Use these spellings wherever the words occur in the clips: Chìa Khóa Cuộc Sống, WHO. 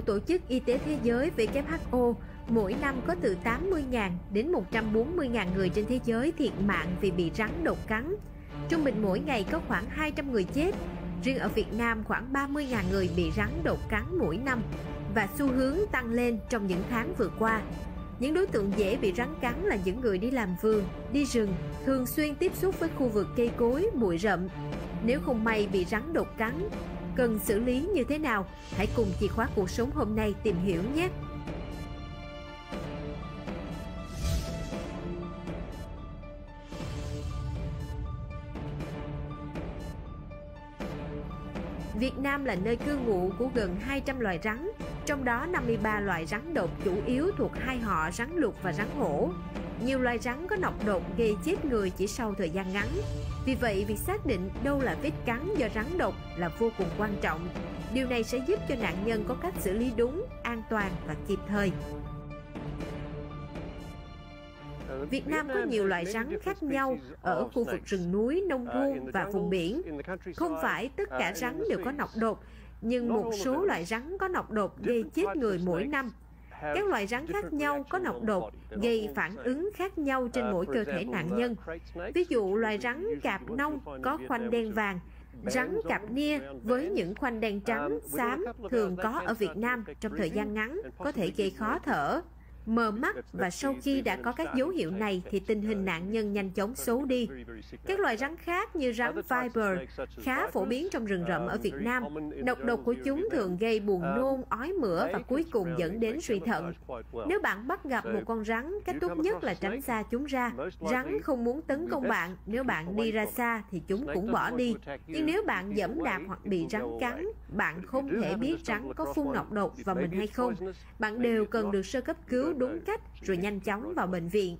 của Tổ chức Y tế Thế giới WHO, mỗi năm có từ 80.000 đến 140.000 người trên thế giới thiệt mạng vì bị rắn độc cắn. Trung bình mỗi ngày có khoảng 200 người chết. Riêng ở Việt Nam khoảng 30.000 người bị rắn độc cắn mỗi năm và xu hướng tăng lên trong những tháng vừa qua. Những đối tượng dễ bị rắn cắn là những người đi làm vườn, đi rừng, thường xuyên tiếp xúc với khu vực cây cối, bụi rậm. Nếu không may bị rắn độc cắn, cần xử lý như thế nào? Hãy cùng Chìa Khóa Cuộc Sống hôm nay tìm hiểu nhé! Việt Nam là nơi cư ngụ của gần 200 loài rắn, trong đó 53 loài rắn độc chủ yếu thuộc hai họ rắn lục và rắn hổ. Nhiều loài rắn có nọc độc gây chết người chỉ sau thời gian ngắn. Vì vậy, việc xác định đâu là vết cắn do rắn độc là vô cùng quan trọng. Điều này sẽ giúp cho nạn nhân có cách xử lý đúng, an toàn và kịp thời. Việt Nam có nhiều loại rắn khác nhau ở khu vực rừng núi, nông thôn và vùng biển. Không phải tất cả rắn đều có nọc độc, nhưng một số loại rắn có nọc độc gây chết người mỗi năm. Các loại rắn khác nhau có nọc độc gây phản ứng khác nhau trên mỗi cơ thể nạn nhân. Ví dụ, loài rắn cạp nong có khoanh đen vàng, rắn cạp nia với những khoanh đen trắng, xám thường có ở Việt Nam trong thời gian ngắn có thể gây khó thở, mờ mắt, và sau khi đã có các dấu hiệu này thì tình hình nạn nhân nhanh chóng xấu đi. Các loài rắn khác như rắn viper khá phổ biến trong rừng rậm ở Việt Nam. Nọc độc của chúng thường gây buồn nôn, ói mửa và cuối cùng dẫn đến suy thận. Nếu bạn bắt gặp một con rắn, cách tốt nhất là tránh xa chúng ra. Rắn không muốn tấn công bạn, nếu bạn đi ra xa thì chúng cũng bỏ đi. Nhưng nếu bạn giẫm đạp hoặc bị rắn cắn, bạn không thể biết rắn có phun nọc độc vào mình hay không. Bạn đều cần được sơ cấp cứu đúng cách rồi nhanh chóng vào bệnh viện.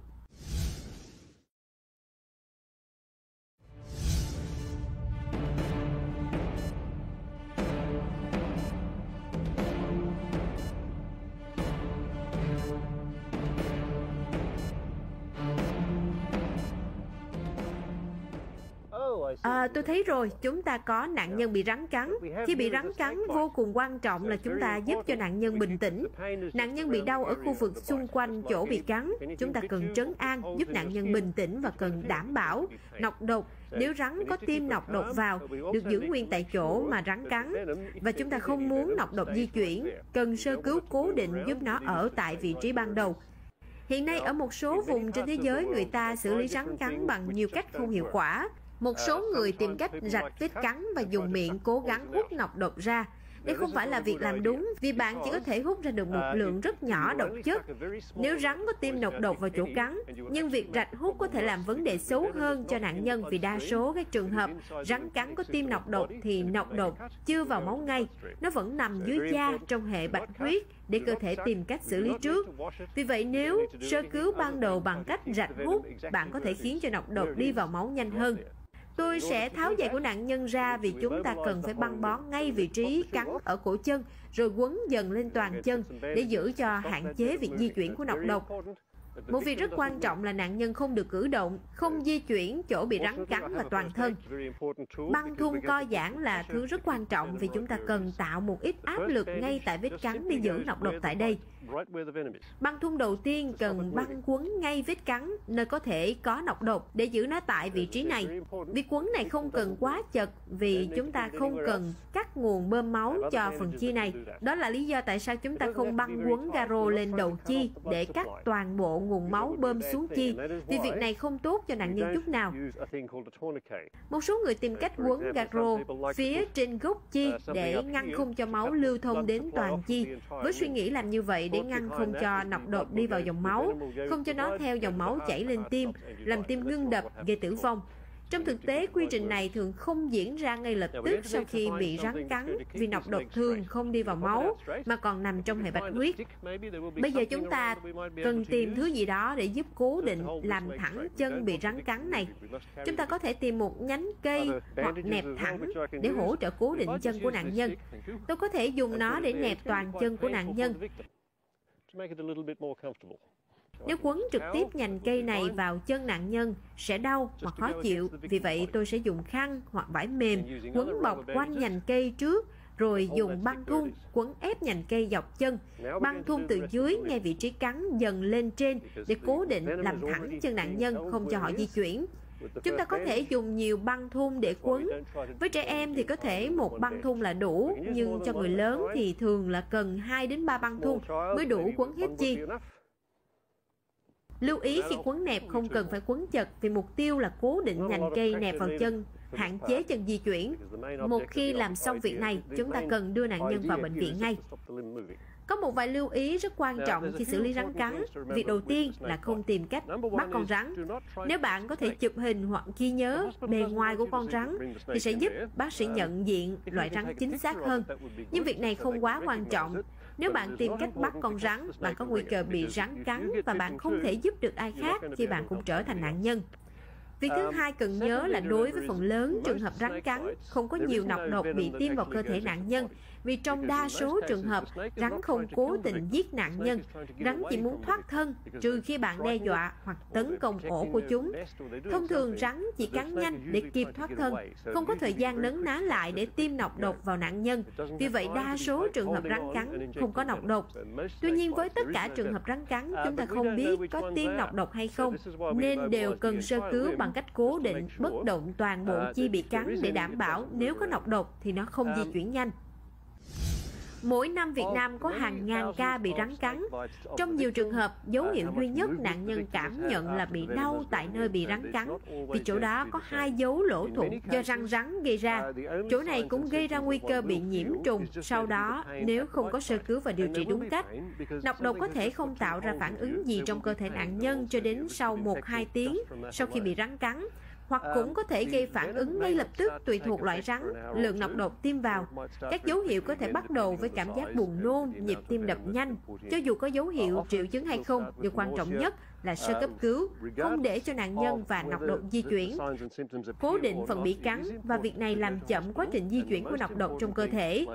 Tôi thấy rồi, chúng ta có nạn nhân bị rắn cắn. Khi bị rắn cắn, vô cùng quan trọng là chúng ta giúp cho nạn nhân bình tĩnh. Nạn nhân bị đau ở khu vực xung quanh chỗ bị cắn, chúng ta cần trấn an, giúp nạn nhân bình tĩnh và cần đảm bảo nọc độc. Nếu rắn có tiêm nọc độc vào, được giữ nguyên tại chỗ mà rắn cắn. Và chúng ta không muốn nọc độc di chuyển, cần sơ cứu cố định giúp nó ở tại vị trí ban đầu. Hiện nay ở một số vùng trên thế giới, người ta xử lý rắn cắn bằng nhiều cách không hiệu quả. Một số người tìm cách rạch vết cắn và dùng miệng cố gắng hút nọc độc ra. Đây không phải là việc làm đúng, vì bạn chỉ có thể hút ra được một lượng rất nhỏ độc chất nếu rắn có tiêm nọc độc vào chỗ cắn. Nhưng việc rạch hút có thể làm vấn đề xấu hơn cho nạn nhân, vì đa số các trường hợp rắn cắn có tiêm nọc độc thì nọc độc chưa vào máu ngay. Nó vẫn nằm dưới da trong hệ bạch huyết để cơ thể tìm cách xử lý trước. Vì vậy, nếu sơ cứu ban đầu bằng cách rạch hút, bạn có thể khiến cho nọc độc đi vào máu nhanh hơn. Tôi sẽ tháo giày của nạn nhân ra vì chúng ta cần phải băng bó ngay vị trí cắn ở cổ chân rồi quấn dần lên toàn chân để giữ cho hạn chế việc di chuyển của nọc độc. Một việc rất quan trọng là nạn nhân không được cử động, không di chuyển chỗ bị rắn cắn và toàn thân. Băng thun co giãn là thứ rất quan trọng vì chúng ta cần tạo một ít áp lực ngay tại vết cắn để giữ nọc độc tại đây. Băng thun đầu tiên cần băng quấn ngay vết cắn nơi có thể có nọc độc để giữ nó tại vị trí này. Việc quấn này không cần quá chật vì chúng ta không cần cắt nguồn bơm máu cho phần chi này. Đó là lý do tại sao chúng ta không băng quấn garo lên đầu chi để cắt toàn bộ nguồn máu bơm xuống chi, vì việc này không tốt cho nạn nhân chút nào. Một số người tìm cách quấn garo phía trên gốc chi để ngăn không cho máu lưu thông đến toàn chi, với suy nghĩ làm như vậy để ngăn không cho nọc độc đi vào dòng máu, không cho nó theo dòng máu chảy lên tim, làm tim ngưng đập, gây tử vong. Trong thực tế, quy trình này thường không diễn ra ngay lập tức sau khi bị rắn cắn vì nọc độc thường không đi vào máu mà còn nằm trong hệ bạch huyết. Bây giờ chúng ta cần tìm thứ gì đó để giúp cố định làm thẳng chân bị rắn cắn này. Chúng ta có thể tìm một nhánh cây hoặc nẹp thẳng để hỗ trợ cố định chân của nạn nhân. Tôi có thể dùng nó để nẹp toàn chân của nạn nhân. Nếu quấn trực tiếp nhành cây này vào chân nạn nhân sẽ đau hoặc khó chịu, vì vậy tôi sẽ dùng khăn hoặc vải mềm quấn bọc quanh nhành cây trước rồi dùng băng thun quấn ép nhành cây dọc chân. Băng thun từ dưới ngay vị trí cắn dần lên trên để cố định làm thẳng chân nạn nhân, không cho họ di chuyển. Chúng ta có thể dùng nhiều băng thun để quấn. Với trẻ em thì có thể một băng thun là đủ, nhưng cho người lớn thì thường là cần 2 đến 3 băng thun mới đủ quấn hết chi. Lưu ý khi quấn nẹp không cần phải quấn chật vì mục tiêu là cố định nhành cây nẹp vào chân, hạn chế chân di chuyển. Một khi làm xong việc này, chúng ta cần đưa nạn nhân vào bệnh viện ngay. Có một vài lưu ý rất quan trọng khi xử lý rắn cắn. Việc đầu tiên là không tìm cách bắt con rắn. Nếu bạn có thể chụp hình hoặc ghi nhớ bề ngoài của con rắn thì sẽ giúp bác sĩ nhận diện loại rắn chính xác hơn. Nhưng việc này không quá quan trọng. Nếu bạn tìm cách bắt con rắn, bạn có nguy cơ bị rắn cắn và bạn không thể giúp được ai khác khi bạn cũng trở thành nạn nhân. Việc thứ hai cần nhớ là đối với phần lớn trường hợp rắn cắn, không có nhiều nọc độc bị tiêm vào cơ thể nạn nhân, vì trong đa số trường hợp, rắn không cố tình giết nạn nhân. Rắn chỉ muốn thoát thân, trừ khi bạn đe dọa hoặc tấn công ổ của chúng. Thông thường rắn chỉ cắn nhanh để kịp thoát thân, không có thời gian nấn ná lại để tiêm nọc độc vào nạn nhân. Vì vậy, đa số trường hợp rắn cắn không có nọc độc. Tuy nhiên, với tất cả trường hợp rắn cắn, chúng ta không biết có tiêm nọc độc hay không, nên đều cần sơ cứu bằng cách cố định bất động toàn bộ chi bị cắn để đảm bảo nếu có nọc độc thì nó không di chuyển nhanh. Mỗi năm Việt Nam có hàng ngàn ca bị rắn cắn. Trong nhiều trường hợp, dấu hiệu duy nhất nạn nhân cảm nhận là bị đau tại nơi bị rắn cắn, vì chỗ đó có 2 dấu lỗ thủng do răng rắn gây ra. Chỗ này cũng gây ra nguy cơ bị nhiễm trùng, sau đó nếu không có sơ cứu và điều trị đúng cách. Nọc độc có thể không tạo ra phản ứng gì trong cơ thể nạn nhân cho đến sau 1-2 tiếng sau khi bị rắn cắn, hoặc cũng có thể gây phản ứng ngay lập tức tùy thuộc loại rắn, lượng nọc độc tiêm vào. Các dấu hiệu có thể bắt đầu với cảm giác buồn nôn, nhịp tim đập nhanh. Cho dù có dấu hiệu triệu chứng hay không, điều quan trọng nhất là sơ cấp cứu, không để cho nạn nhân và nọc độc di chuyển, cố định phần bị cắn, và việc này làm chậm quá trình di chuyển của nọc độc trong cơ thể.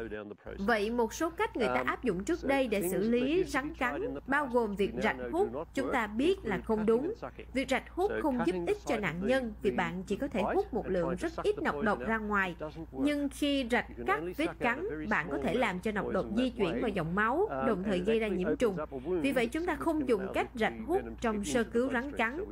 Vậy một số cách người ta áp dụng trước đây để xử lý rắn cắn bao gồm việc rạch hút, chúng ta biết là không đúng. Việc rạch hút không giúp ích cho nạn nhân vì bạn chỉ có thể hút một lượng rất ít nọc độc ra ngoài. Nhưng khi rạch cắt vết cắn, bạn có thể làm cho nọc độc di chuyển vào dòng máu, đồng thời gây ra nhiễm trùng. Vì vậy chúng ta không dùng cách rạch hút trong sơ cứu rắn cắn.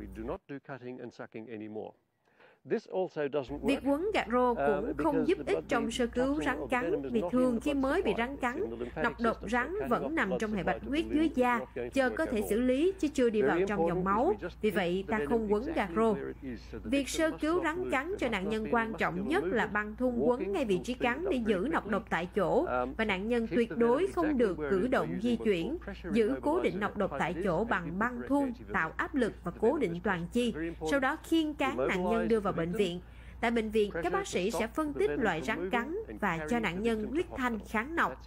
Việc quấn gạc rô cũng không giúp ích trong sơ cứu rắn cắn, vì thường khi mới bị rắn cắn, nọc độc rắn vẫn nằm trong hệ bạch huyết dưới da, chờ cơ thể xử lý chứ chưa đi vào trong dòng máu. Vì vậy, ta không quấn gạc rô. Việc sơ cứu rắn cắn cho nạn nhân quan trọng nhất là băng thun quấn ngay vị trí cắn để giữ nọc độc tại chỗ, và nạn nhân tuyệt đối không được cử động di chuyển. Giữ cố định nọc độc tại chỗ bằng băng thun, tạo áp lực và cố định toàn chi, sau đó khiêng cán nạn nhân đưa vào bệnh viện. Tại bệnh viện, các bác sĩ sẽ phân tích loại rắn cắn và cho nạn nhân huyết thanh kháng nọc.